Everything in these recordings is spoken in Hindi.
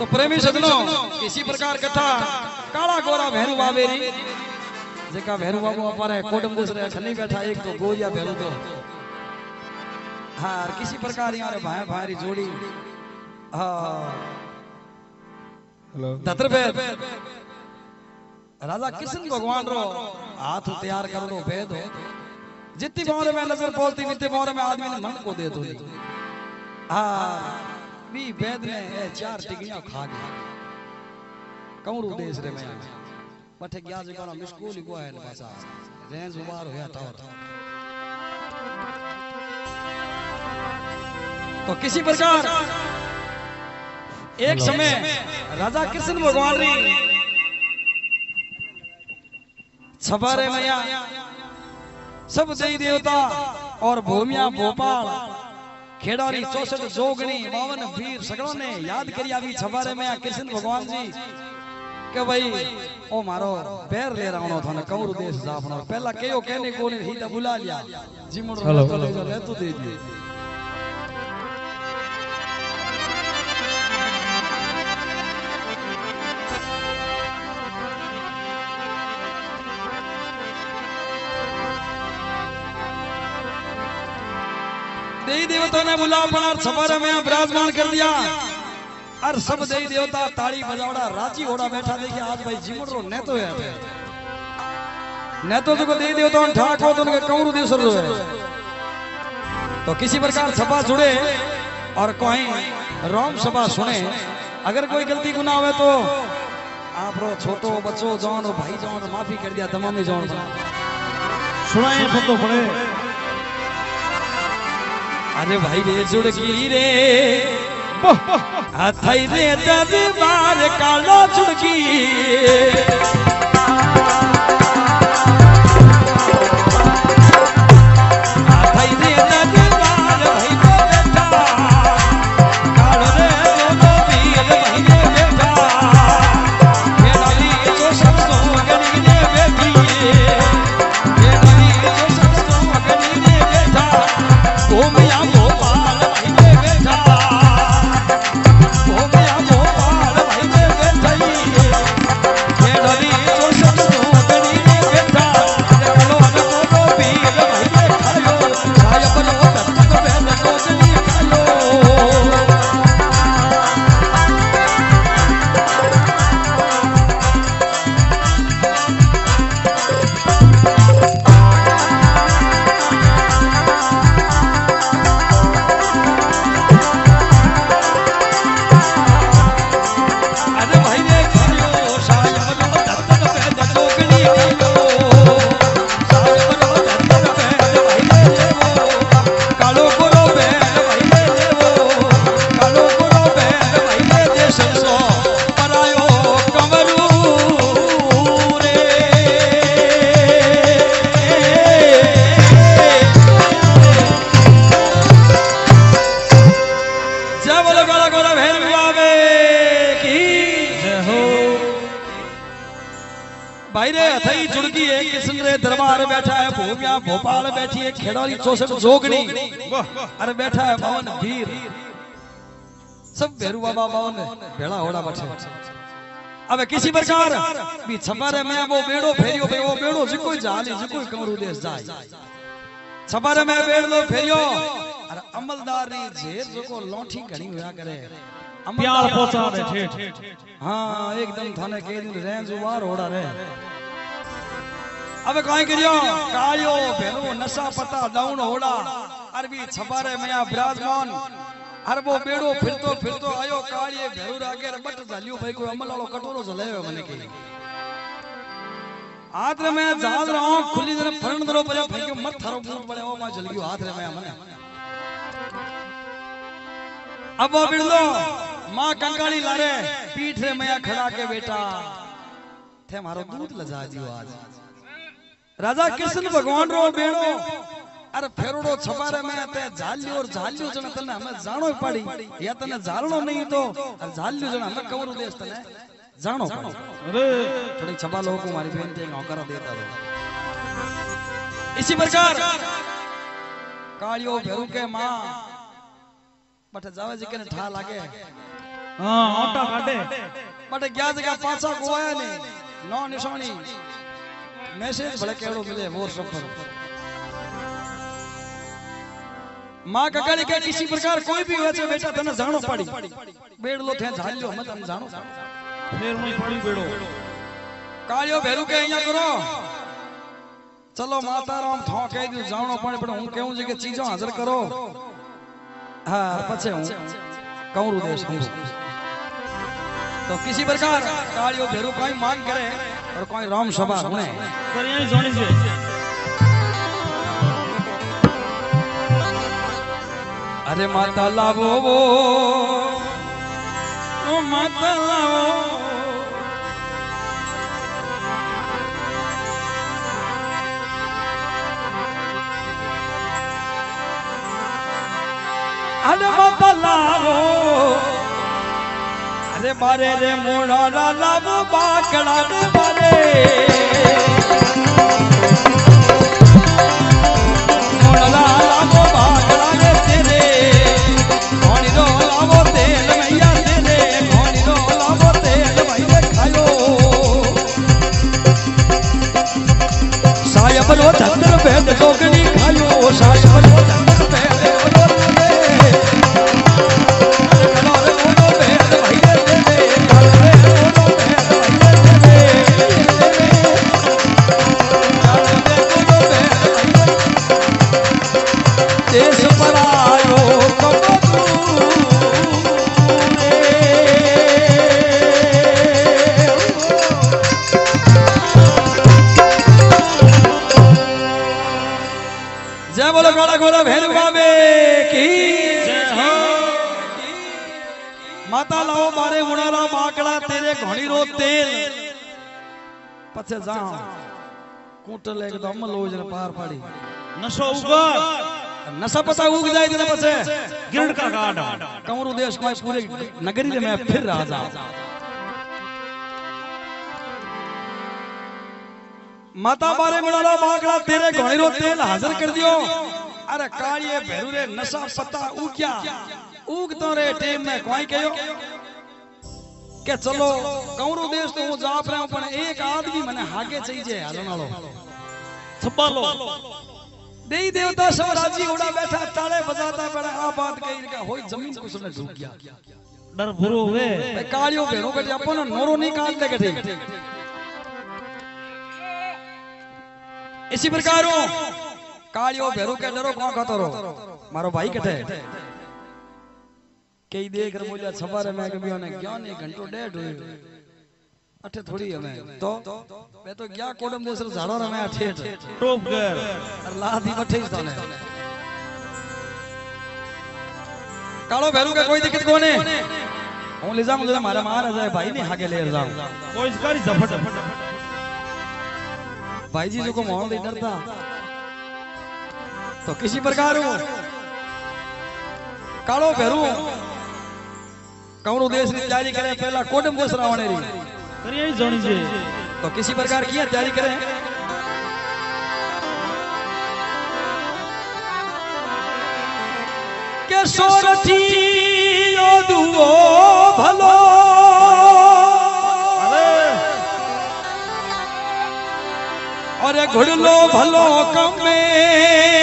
तो प्रेमी सजनों इसी प्रकार कथा काला गोरा भेरू बाबेरी जेका भेरू बाबू अपारे कोडम दूसरे छनी बैठा एक तो गोरिया भेरू तो हां किसी प्रकार यार भाई भाई जोड़ी हां हेलो दतर भेद राजा कृष्ण भगवान रो हाथ तैयार कर दो भेद हो जितनी मोहर में नजर बोलती उतनी मोहर में आदमी ने मन को दे दो हां भी वेद में है चार टिकियां खा गया कौरू देश रे में बठे गया जो ना मुश्किल को है भाषा रे जुबार होया था तो किसी प्रकार एक समय राजा कृष्ण भगवान री छबारे मैया सब देवी देवता और भूमिया भोपाल खेड़ारी चौसठ जोगनी बावन वीर सगड़ों ने याद करी अभी छबारे में कृष्ण भगवान जी के भाई ओ मारो पैर ले रहा हूँ थाने कौरू देश जापना पहला क्यों कहने को नहीं ही बुला लिया जिमड़ रहतू दे दिए देवी देवता ने बुला पार छबारे में विराजमान कर दिया और सब देवी देवता ताड़ी बजावड़ा राजी होड़ा बैठा देखिए आज भाई जीवन रो ने तो है ने तो देखो देवी देवता ने ठाक हो तो उनके कौरू देश रो है तो किसी प्रकार सभा जुड़े और कोई राम सभा सुने अगर कोई गलती गुना हुए तो आप रो छोटो बच्चों जान रो भाई जान माफी कर दिया तमाम जान सुनाए तो पड़े अरे भाई रे जुड़की रे हथई रे दरबार काला जुड़की हथई रे दरबार भाई बेटा कालो रे तो पीर भाई बेटा मेरी जो सब सोगनी ने बेटी भाई रे हथई जुड़की है किशन रे दरबार बैठा है भूमिया भोपाल बैठी है खेड़ारी चौसठ जोगनी अरे बैठा है बावन वीर सब भेरू बाबा बावन भेड़ा होड़ा बैठे अब किसी प्रकार भी छबारे में वो बेड़ो फेरियो पे वो बेड़ो जिको जाली जिको कमरू देश जाए छबारे में बेड़ो फेरियो अरे अमलदार री जेब जिको लौठी घणी होया करे प्यार पहुंचा दे ठेठ हां एकदम थाने के दिन रेंज वार होड़ा रे अब काय करियो कायो भेरो नशा पता दाउन होड़ा अरबी छबारे मया विराजमान हर वो बेड़ो फिरतो फिरतो आयो काये भेरो रागे बट झालियो भाई कोई अमल वालो कटोरो जलेवे मने के हाथ रे मैं जाल रहो खुली जरे फरण दरो परे भाई मर थारो बूट पड़े ओ मां जल गयो हाथ रे मैं मने अब वो बिड़लो माँ कंगाली लारे पीठ रे मैया खड़ा के बेटा थे मारो दूध लजा दियो आज राजा कृष्ण भगवान रो बेड़ो अरे फेरोड़ो छबारे में ते झालियो और झालियो जन तने हमें जानो पड़ी या तने जालनो नहीं तो अरे झालियो जन हमें कवरू देश तने जानो पड़ी अरे थोड़ी छबा लोगों को मारी बेनती है नौकरा देता है इसी प्रकार कालियो भेरू के मां बट जावे जी के ठा लागे। हां ओटा काटे बट क्या जगह पाछा गोया ने नो निशानी मैसेज भले केड़ो मिले मोर सफर मां ककाली के किसी प्रकार कोई भी वेचे बेटा तने जानो पड़ी बेड़लो थे झाल्यो मत हम जानो फिर मुई पड़ी बेड़ो कालियो भेरू के यहां करो चलो माताराम थो कह दियो जानो पड़े पर हूं कहूं जे के चीजों हाजिर करो हां पछे हूं कहूं देश हूं तो किसी प्रकार कालियो भेरू कोई मांग करे और कोई राम सभा होने पर यही जोनी से अरे माता लावो वो ओ माता लावो अरे माता लावो अरे मारे रे मोड़ा लावो बाकड़ा रे मारे मोड़ा लावो बाकड़ा रे तेरे मोड़ी दो लावो तेल भैया तेरे मोड़ी दो लावो तेल भैया खायो सायब लो धंधर भेद जोगनी खायो सायब लो धंधर भेद पछे जाओ कूटले एकदम लोज ने पार पाड़ी नशो ऊपर नशा पता उग जाए ने पछे गिरड का गांड कमरू देश में पूरे नगरी में फिर राजा माता बारे मुनाला बाकड़ा तेरे घोड़ी रो तेल हाजिर कर दियो अरे कालिए भेरू रे नशा पता उग्या उग तो रे टीम में कोई कयो के चलो कौरो देश तो हूं जाप रहा हूं पण एक आदमी मने हागे चाहिए हलनालो छपालो देई देवता सब राजी उड़ा बैठा ताले बजाता पड़ा आ बात कही का होई जमीन कुसने झुक गया डर भरो वे कालियो भेरो बेटे अपन नोरो नहीं काट लेके थे इसी प्रकारो कालियो भेरो के डरो को कहतो रो मारो भाई कठे कई देख रहा बोलिया छबारे में कभी होने ज्ञान एक घंटो डेढ़ हुए अठे थोड़ी हमें तो मैं तो क्या कोडम देसर झाड़ा रहा मैं अठे टॉप कर अल्लाह दी अठे इस दाने कालो भैरू का कोई दिक्कत कौन है हूँ ले जाऊँ जरा मारा मारा जाए भाई नहीं हाके ले जाऊँ कोई इसकारी जफट भाई जी जो को माहौल नहीं डरता तो किसी प्रकार हो कालो भैरू कौनो देश ने तैयारी करे पहला कोडम देश रावण री करिए जोनी जी तो किसी प्रकार की तैयारी करे के सोरथी ओ दुओ भलो अरे घुड़लो भलो कम में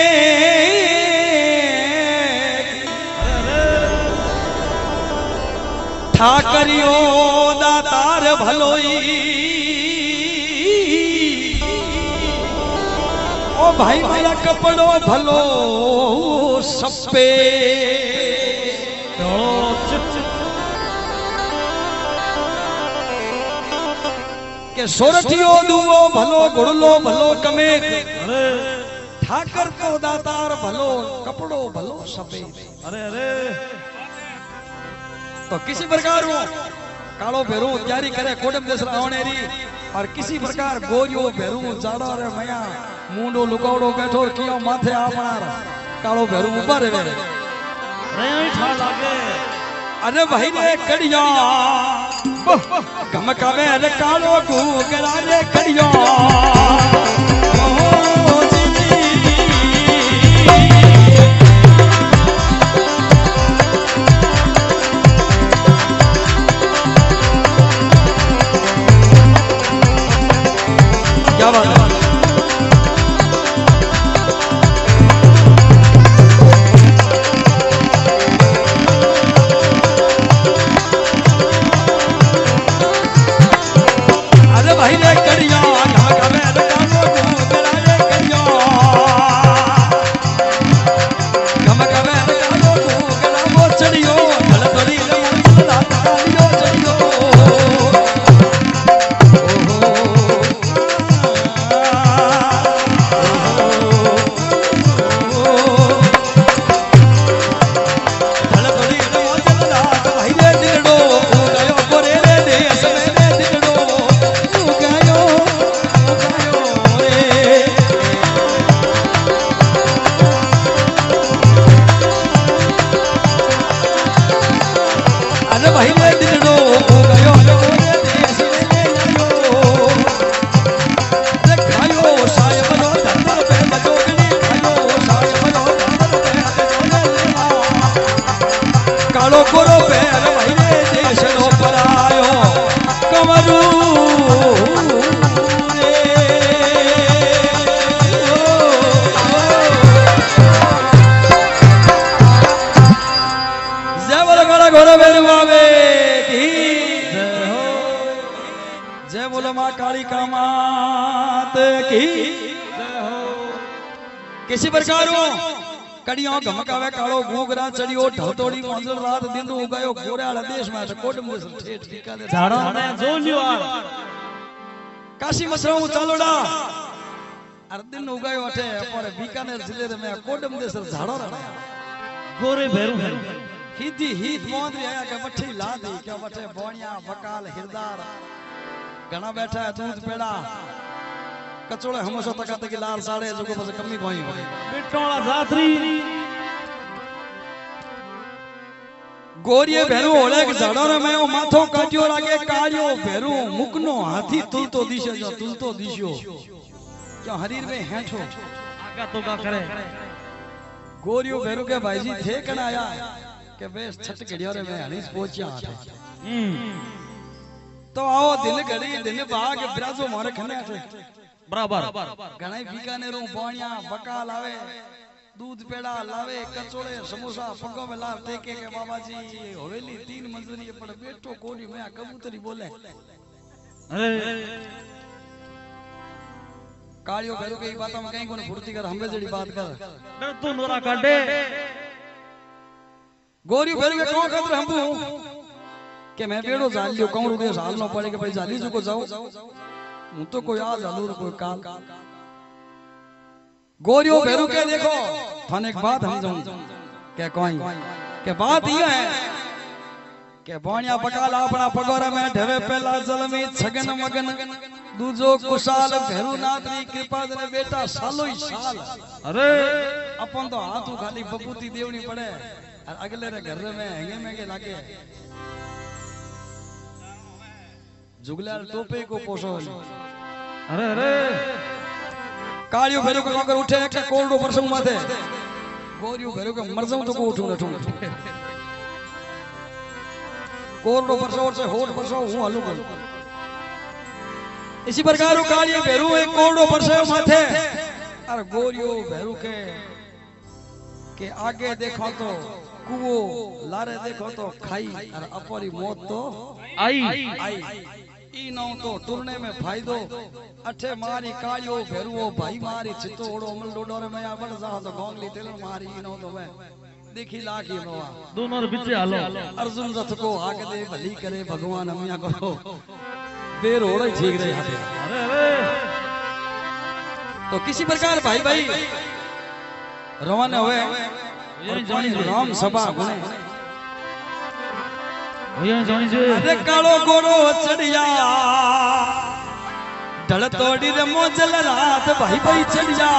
ठाकरियो दातार भलोई ओ भाई मेरा कपड़ो भलो सप्पे के सोरठियो दुओ भलो घुड़लो भलो कमे ठाकर को दातार भलो कपड़ो भलो सप्पे अरे अरे तो किसी प्रकार वो कालो भेरू तैयारी करे कोडम देश रावणेरी और किसी प्रकार गोरियो भेरू जाड़ा रे मया मुंडो लुकावड़ो बैठो कियो माथे आपणार कालो भेरू ऊपर रे रे ठा लागे अरे भाई रे कड़िया गमकावे रे कालो गुगरा रे कड़िया जय बोलो माँ काली कामात की जय हो। किसी प्रकार हो कड़ियों गमकावे कालो घूगरा चढ़ियो ढोतोड़ी मंजल रात दिन उगायो गोरा देश में कोट मुसल ठेठ टीका दे झाड़ा ने जो लियो काशी मसराऊ चालोड़ा अर्दिन उगायो अठे पर बीकानेर जिले में कोटम देसर झाड़ा रा गोरे भेरू है हिदी हित मोंदरी आया के बठे लादी के बठे बोनिया बकाल हिरदार घना बैठा है दूध पेड़ा कचोड़े हमसो तकत के लाल साड़े जो को कमी भई बेटोला रात्रि गोरिये भेरू होले के झाड़ो रे मयो माथो काटियो लागे कालियो भेरू मुकनो हाथी तुलतो दिशो जो तुलतो दिशो क्यों हरीर में हेठो आगा तो का करे गोरियो भेरू के भाईजी थे कण आया के बेस छट घड़ियों रे मैं हनीस पहुंचा तो आओ दिन घड़ी दिन भाग ब्राजो मारे खने बराबर घणाई बीकानेरो बोनिया बका लावे दूध पेड़ा लावे कचोड़े समोसा पगो में लार टेके के बाबा जी हवेली 3 मंजिली पर बेटो कोनी में कबूतरी बोले अरे कालियो भेरू के बात में कहीं कोन फुर्ती कर हमरे जड़ी बात कर डर तू नोरा काटे गोरी भेरू के कौन खतर हम के मैं बेड़ो जाल लियो कौन रुके साल न पड़े के भाई जाली जो को जाओ हूं तो कोई आ जालूर कोई काल गोरियो भेरू के देखो थाने एक बात हम जाऊं के कोई के बात ये है के बोनिया बकाला अपना पगोरा में ढवे पहला जल में छगन मगन दूजो कुशाल भेरू नाथरी कृपा दे बेटा सालो ही साल अरे अपन तो हाथू खाली बबूती देवनी पड़े अगले रे घर में हेंगे मेंगे लाके जुगलाल टोपे को पोसो अरे अरे कालियो भेरू को अगर उठे के कोल्डो परसों माथे गोरियो भेरू के मर जाऊं तो को उठूं उठूं कोल्डो परसों से होठ परसों हूं हलू कर इसी प्रकार कालियो भेरू एक कोल्डो परसों माथे अरे गोरियो भेरू के आगे देखो तो कुओ लारे देखो तो खाई और अपरी मौत तो आई आई ई नौ तो टुरने में फायदो अठे मारी कालियो भेरुओ भाई मारी चितो ओड़ो अमल डोडो रे मैं अपन जा तो गोंगली तेल मारी ई नौ तो मैं देखी लागी नोवा दोनों रे बीच हालो अर्जुन रथ को आग दे भली करे भगवान हमिया को देर हो रही ठीक रे अरे अरे तो किसी प्रकार भाई भाई रवाना हुए राम सभा अरे कालो गोरो चढ़िया ढल तोड़ी रे मोजल रात भाई भाई चढ़िया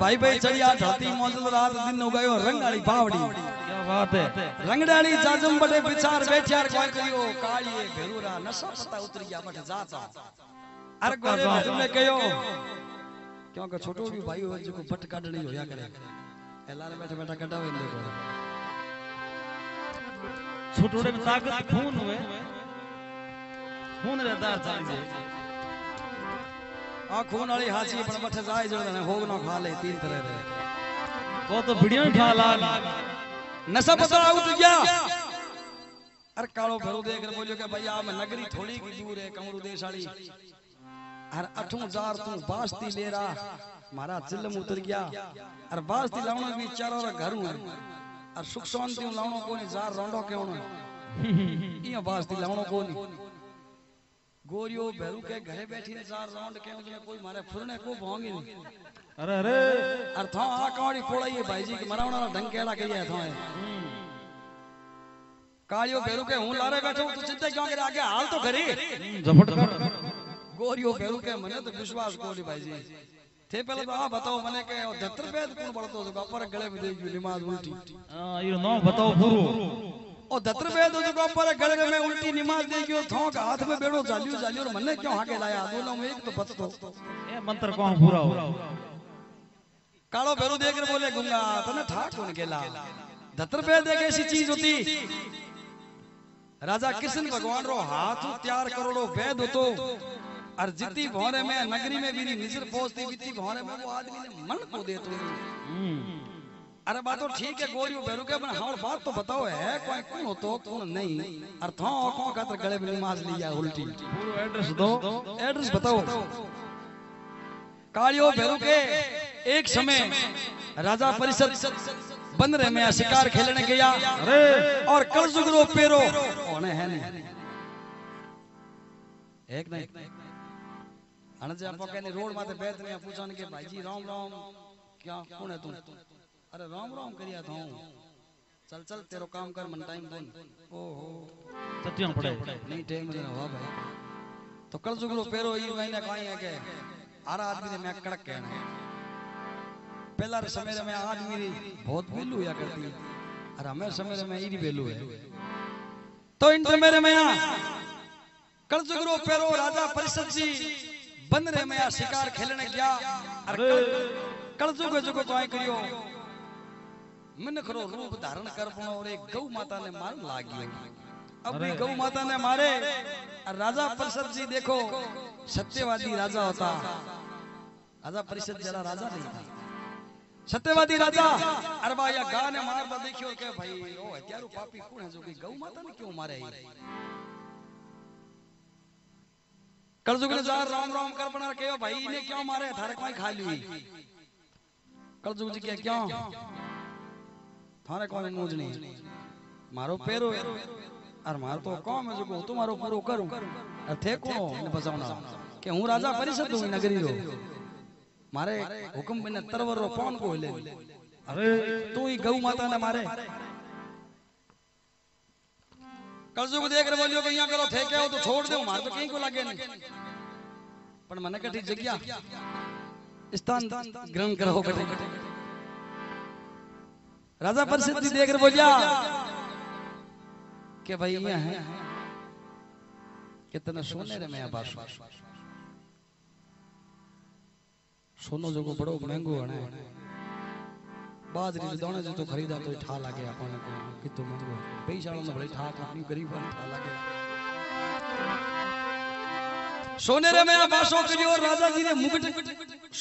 भाई भाई चढ़िया ढाती मौजूद रात दिन उगायो रंगाली बावड़ी क्या बात है। रंगडाली जाजम बटे विचार बेचार कोई कहियो कालिए भेरुरा नशा पता उतरिया मठ जाता अर गोरे भेरू ने कहियो क्योंकि छोटो भी भाई हो जो बट काढणी होया करे ए लाल बैठा बैठा काढावे ने को छोटोड़े में ताकत खून होवे खून रहता जान जे आ खून वाली हाची पण मठ जाए जो ने होग ना खा ले तीन तरह रे वो तो वीडियो ही खा लाल नशा पता आउट गया। अरे कालो भेरू देख रे बोलियो के भैया मैं नगरी थोड़ी की दूर है कमरू देश वाली अरे अठू जार तू बास्ती ले रा मारा जिल्म उतर गया। अरे बास्ती लावणो भी चारो रा घर हूं अरे सुख शांति लावणो कोनी जार रोंडो केवणो इयो बास्ती लावणो कोनी गोरियो भेरू के घरे बैठी ने जार राउंड केवण ने कोई मारे फुरने को भोंगी नहीं। अरे अरे अर्थां आ काड़ी पोड़ाई है भाईजी की मरावणा ना ढंग केला के है थाए कालियो भेरू के हूं लारे बैठो तू चिंता क्यों करे आगे हाल तो करी झपट कर गोरियो भेरू के मने तो विश्वास कोनी भाईजी थे पहले तो आ बताओ मने के धतर वेद कौन पड़तो जो पर गले में देगी नमाज उल्टी हां यो नो बताओ गुरु ओ धतर वेद जो पर गले में उल्टी नमाज देगी थोक हाथ में बेड़ो जालियो जालियो और मने क्यों आगे लाया दोनों में एक तो बचतो ए मंत्र को पूरा हो। कालो भेरू देख रे बोले गुंगा तने ठाठ कोन केला धतर पे देख ऐसी चीज होती राजा कृष्ण भगवान रो हाथ तैयार करोड़ो वैद होतो और जिती भोरे में नगरी में भी नजर पोसती जिती भोरे में वो आदमी ने मन को देतो। अरे बात तो ठीक है गोरियो भेरू के पर हमर बात तो बताओ है कोई कौन होतो कौन नहीं और थो को खातर गले में माज लिया उल्टी पूरो एड्रेस दो एड्रेस बताओ। कालियो भेरू के एक समय राजा परिषद बंदरे में शिकार खेलने गया और कर्जुगरो पेरो होने है नहीं एक नहीं अनज आपको कहने रोड माते बैठ ने पूछन के भाईजी राम राम क्या कौन है तू अरे राम राम करिया था चल चल तेरो काम कर मन टाइम बोल ओहो सत्यों पड़े नहीं टाइम देना हुआ भाई तो कर्जुगरो पेरो ई महीने काई है के आरा आदमी ने मैं कड़क कहना पहला समय में आदमी बहुत बेलू या करती है और हमें समय में इरी बेलू है तो इन समय में यहां कर्जुगरो पेरो राजा परिषद जी बंदरे में शिकार खेलने गया और कर्जुगरो जो को तोय करियो मनखरो रूप धारण कर पणो और एक गौ माता ने मारन लागियो। अब भी गौ माता ने मारे और राजा परिषद जी देखो सत्यवादी राजा होता राजा परिषद जरा राजा नहीं था सत्यवादी राजा अरबा या गाने मारता देखियो के भाई ओ हत्यारू पापी कौन है जो कि गौ माता ने क्यों मारे है कर्जुगरो जार राम राम कर बना के भाई ने क्यों मारे थारे कोई खा ली कर्जुग जी के क्यों थारे कोई नोज नहीं मारो पेरो और मार तो कौन है जो को तुम्हारो पूरो करूं और थे को ने बचावना के हूं राजा परिषद हूं नगरी रो मारे हुक्म बिना तरवर रो पौन को ले अरे तू ही गौ माता ने मारे कर्जुग देख रे बोलियो के यहां करो थे के हो तो छोड़ दे मार तो कहीं को लागे नहीं पण मने कठी जगह स्थान ग्रहण करो कठी राजा परिषद जी देख रे बोलिया के भाई ये है कितना सोने रे मैं बासु सोनो जो को बड़ो महंगो है बाजरी दाने जो तो खरीदा तो ठा लागे अपन को कितो महंगो पैसा वाला बड़े ठा अपनी गरीब वाला ठा लागे सोने रे मैं बासो करी और राजा जी ने मुकुट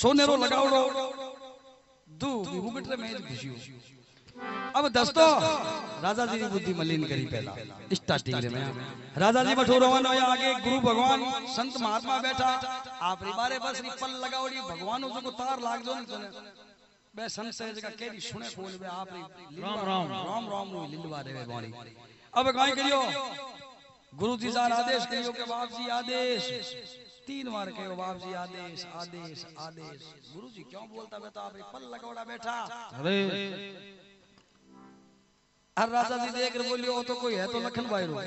सोने रो लगाओड़ो दू मुकुट रे मैं घुसियो। अब दस्तो राजा जी ने बुद्धि मलिन करी पहला स्टार्टिंग रे में राजा जी बठो रोवानो या आगे गुरु भगवान संत महात्मा बैठा आप रे बारे बस री पल लगाओड़ी भगवानो जो को तार लाग जो ने बे संत से जगह केरी सुने बोल बे आप री राम राम राम राम नु लिलवा देवे वाणी। अब काय करियो गुरु जी जार आदेश करियो के बाप जी आदेश तीन बार कहो बाप जी आदेश आदेश आदेश गुरु जी क्यों बोलता बे तो आप री पल लगाओड़ा बैठा अरे हर राजा जी देख रे बोलियो तो कोई है तो लखन भाई रो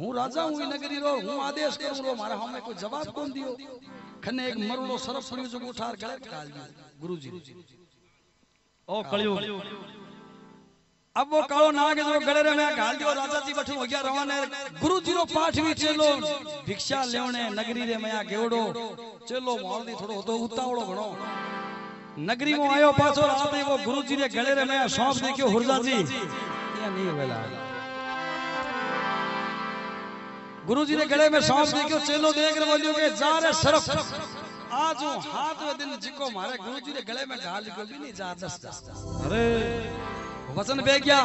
हूं राजा हूं नगरी रो हूं आदेश करू रो मारा हमें कोई जवाब कौन दियो खने एक मरुड़ो सरफ पड़ी जो उठार गले काल गुरुजी ओ कलियो अब वो कालो नाग जो गड़ेरे में घाल दियो राजा जी बैठो हो गया रवाने गुरु जी रो पाठ भी चलो भिक्षा लेवणे नगरी रे मया गेवड़ो चलो माल दी थोड़ो तो उतावड़ो घणो नगरी में आयो पाछो रात में वो गुरु जी रे गड़ेरे में सौंप देखियो हुरजा जी या नहीं होवेला गुरु जी रे गड़े में सौंप देखियो चलो देख रे बोलियो के जा रे सरफ आज हाथ वे दिन जिको मारे गुरु जी रे गले में घाल को भी नहीं जा दस्ता अरे वचन बे गया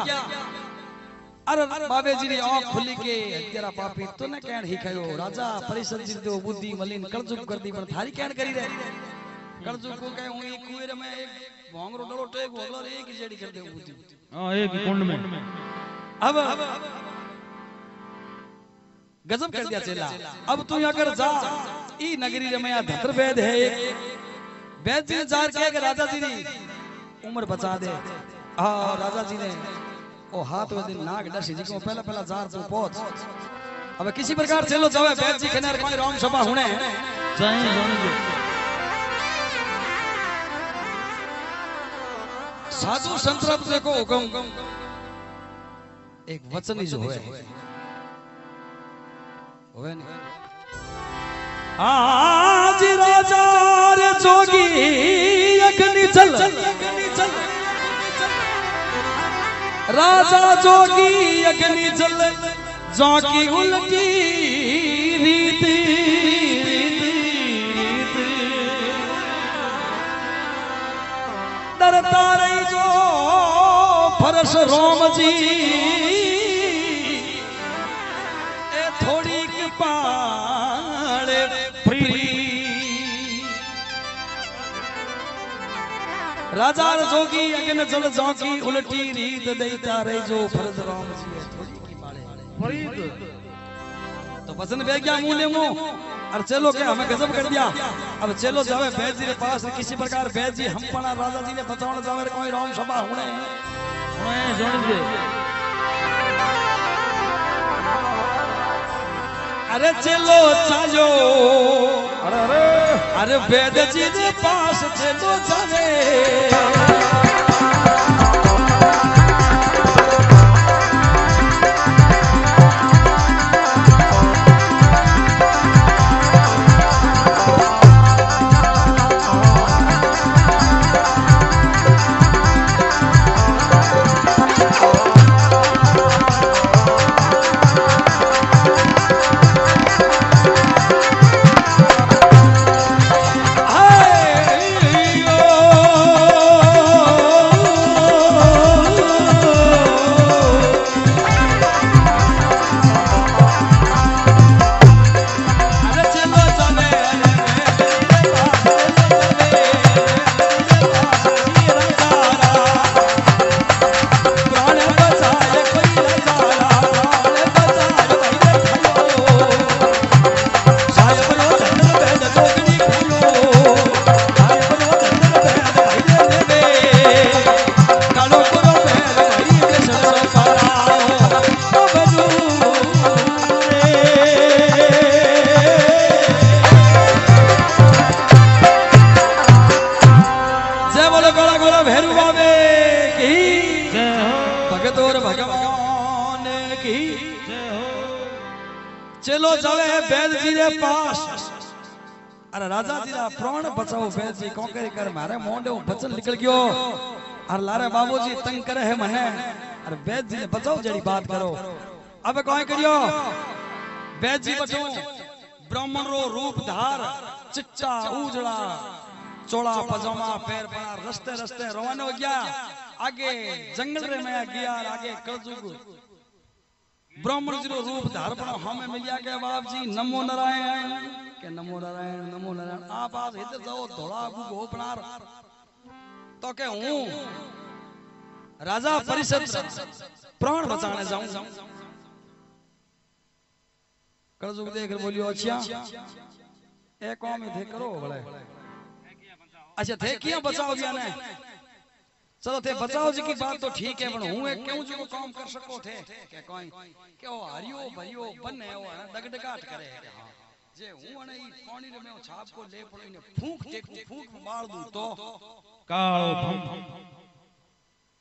अरे बाबे जी ने आंख खुली के तेरा पापी तूने कहण ही कयो राजा परिषद जी देव बुद्धि मलिन करजुक कर दी पर थारी कहण करी रे करजुक को कहे हुई कुएरे में एक भोंगरो डलो टेक भोगलो रे की जेडी कर देव बुद्धि हां एक कुंड में अब गजब कर दिया चेला अब तू अगर जा ई नगरी रे में या धतर वैद है एक वैद जी जार के राजा जी ने उम्र बचा दे हाँ राजा जी ने ओ हाथ वे दिन नाग डसी जी को पहला पहला जार तू पहुंच अब किसी प्रकार चलो जावे बैठ जी खनार कोई राम सभा होने जय राम जी साधु संतरप से को हुकुम एक वचन ही जो है होवे नहीं आज राजा रे जोगी अग्नि जल राजा जोगी अग्नि जल जोगी उल्टी रीति डरता रही जो फरस रोम जी ए थोड़ी कृपा राजा जोगी अगन जल जोगी उल्टी रीत देता रे जो फरद राम जी थोड़ी की माले फरीद तो वचन बे गया मुंह ले मुंह और चलो के हमें गजब कर दिया अब चलो जावे बैद जी के पास किसी प्रकार बैद जी हम पणा राजा जी ने बचावण जावे कोई राम सभा होने होए जोड़ दे अरे चलो चालो अरे अरे अरे वैद जी के पास चलो जावे अरे लारे बाबूजी तंग करे है मने अरे वैद जी ने बचाओ जड़ी बात करो अब कोई करियो वैद जी बचो ब्राह्मण रो रूप धार चिच्चा उजड़ा चोला पजामा पैर पर रस्ते रस्ते रवाना हो गया आगे जंगल रे में गया आगे कलजुग ब्राह्मण जी रो रूप धार पर हमें मिलिया के बाप जी नमो नारायण के नमो नारायण आप आज इधर जाओ थोड़ा भूगो बनार तो के हूँ राजा परिषद प्राण बचाने जाऊं करजुग देख बोलियो अच्छा एक काम थे करो बड़े अच्छा थे किया बचाओ जी ने चलो थे बचाओ जी की बात तो ठीक है पर हूँ एक क्यों जो काम कर सको थे क्या कोई क्या हरियो भरियो बने हो दगडगाट करे जे हूँ ने पानी रे में छाप को ले पड़ो ने फूंक टेकू फूंक मार दूं तो कालो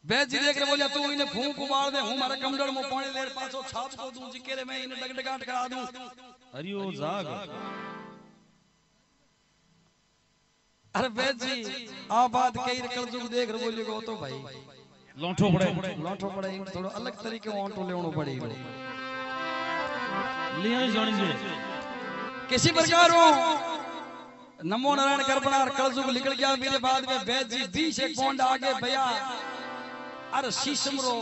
बेज देख रे बोलिया तू इने फूंक मार दे हूं मारे कमडड़ मो पानी लेर पाछो छाप को दूं जिके रे मैं इने डगडगाट करा दूं। हरिओ जाग। अरे बेज जी आ बात कई करजुग देख रे बोलियो को तो भाई लोंठो पड़े थोड़ा अलग तरीके ओंटो लेवणो पड़े लिया जण जी किसी प्रकार हो नमो नारायण करपनार करजुग निकल गया मेरे बाद में बेज जी 20 एक पौंड आगे भैया। अरे शीशम रो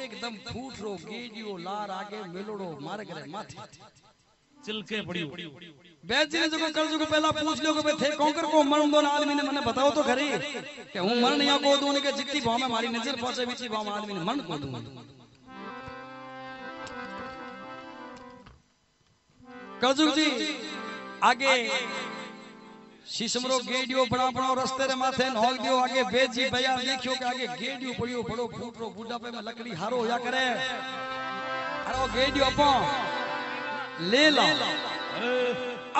एकदम फूट रो गेडियो लार आगे मिलोड़ो मार करे माथे चिलके पड़ियो बेजी ने जो कर जो पहला पूछ लियो के थे कोंकर को मरण दोन आदमी ने मने बताओ तो खरी के हूं मरण या को दूं के जित्ती भाव में मारी नजर पहुंचे बीची भाव आदमी ने मरण को दूं। करजुग जी आगे शीशमरो गेडियो बड़ा बड़ा रस्ते रे माथे नोक दियो आगे बेजी भैया देखियो के आगे गेडियो पड़ियो पड़ो फूटरो बुढ़ापे में लकड़ी हारो होया करे। अरे वो गेडियो अपो ले लो।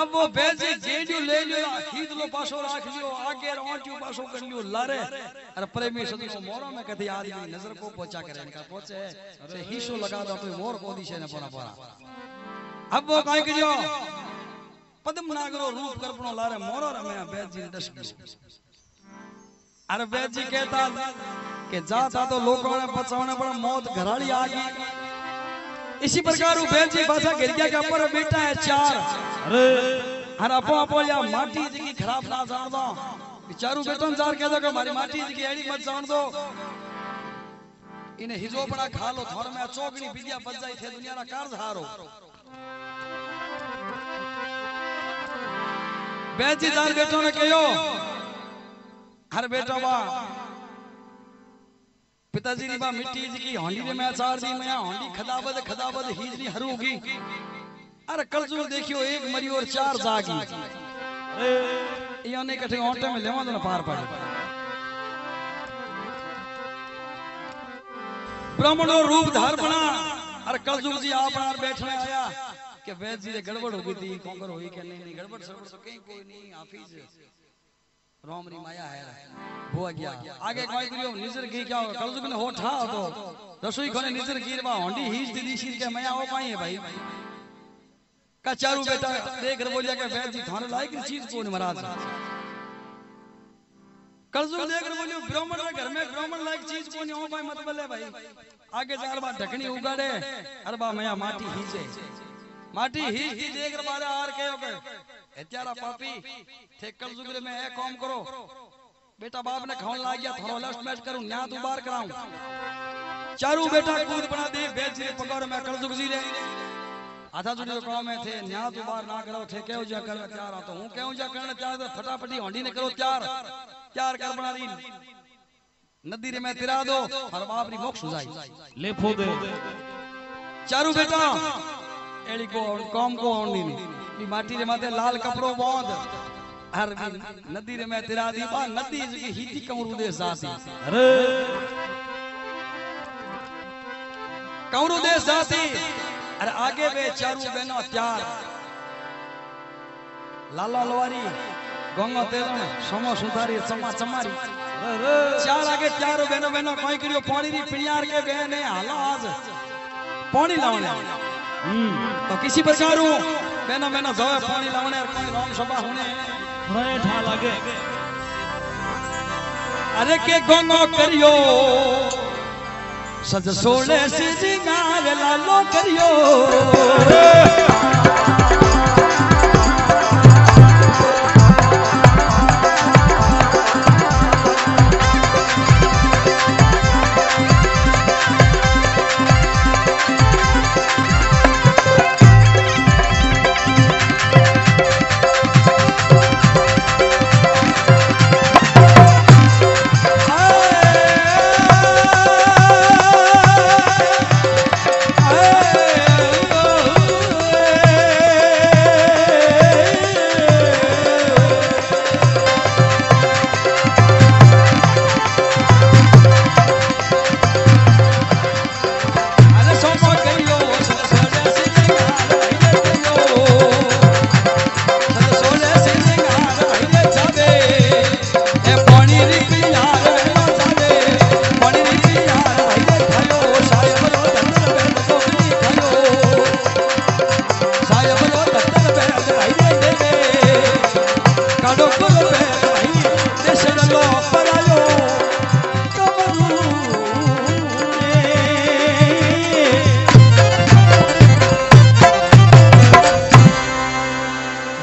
अब वो बेजी गेडियो ले लियो खींच लो पासो राख लियो आगे रोटियो पासो कर लियो लारे। अरे प्रेमी सदी को मोरा में कदी आदमी नजर को पहुंचा करे इनका पहुंचे से हिशो लगा दो तो मोर को दिशे ने पड़ा पड़ा। अब वो काय करियो पद्म नागरो रूप करपनो लारे मोरो रे मैं बैजी ने दस दियो। अरे बैजी कहता के जाता तो लोगों ने बचावने पर मौत घराली आ गई। इसी प्रकार वो बैजी बाधा गिर गया के ऊपर बेटा है चार। अरे हर अपो या माटी जी की खराब ना जान दो बेचारू बेटों जार कह दो के हमारी माटी जी की एड़ी मत जान दो इने हिजो बड़ा खा लो थोर में चौगनी बिदिया बच जाई थे दुनिया ना कारज हारो। बेजी दार बेटों ने कहो हर बेटा बा पिताजी ने बा मिट्टी जी की होंडी रे मैं चार दी मैं होंडी खदाबद खदाबद हिजरी हरूगी। अरे कलजुल देखियो एक मरी और चार जागी यानी कठे ओटे में लेवा न पार पड़े। ब्राह्मणो रूप धार बना। अरे कलजुल जी आप आर बैठने आया के बेजी रे गड़बड़ हो गई थी कोंगर होई के नहीं गड़बड़ सब सके कोई नहीं हाफिज राम री माया है हो गया आगे कोई करियो निजर की क्या कलजुग ने होठा तो रसोई खने निजर गिरवा होंडी हिज दीदी सिर के मया हो पाई है भाई का चारू बेटा देख रे बोलिया के बेजी थाने लायक चीज कोन महाराज कलजुग देख रे बोलियो ब्राह्मण रे घर में ब्राह्मण लायक चीज कोनी हो भाई मतलब है भाई आगे जारबा ढकनी उगाड़े अरबा मया माटी हिजे माटी ही देख रबारे आर कहो के हत्यारा पापी थे कलजुगरे में एक काम करो बेटा बाप ने खान ला गया थोड़ा लास्ट मैच करूं न्याय दो बार कराऊं चारू बेटा कूद बना दे बेजी पकड़ में कलजुग जी रे आधा जुनी काम में थे न्याय दो बार ना करो थे कहो जा करना तैयार तो हूं कहो जा करना तैयार फटाफटी होंडी ने करो तैयार तैयार कर बना दी नदी रे में तिरा दो हर बाप री मोक्ष हो जाए ले फो दे चारू बेटा एड़ी को काम को ओनी भी माटी रे माथे लाल कपड़ो बांध हर नदी रे में तिरा दी बा नदी जी हिती कमरू दे जाती। अरे कमरू दे जाती। अरे आगे वे चारू बेनो त्यार लाला लवारी गंगा तेरण समो सुधारी चमा चमारी चार आगे चारू बेनो बेनो कोई करियो पानी री पिनियार के बेने हाला आज पानी लावने तो किसी प्रकार हो मैंने मैंने जाए पानी लावने और कोई राम सभा होने मैं ठा लगे। अरे के गोंगो करियो सज सोले से जिंगार लालो करियो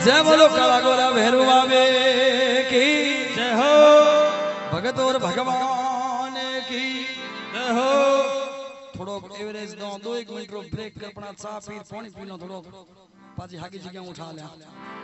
जय बोलो काला गोरा भेरू बाबे की जय हो, भगत और भगवान की जय हो। थोड़ो एवरेज दो 1 मिनट रो ब्रेक कर अपना चाय पी पानी पीना, थोड़ो पाजी हाकी जी के उठा ले।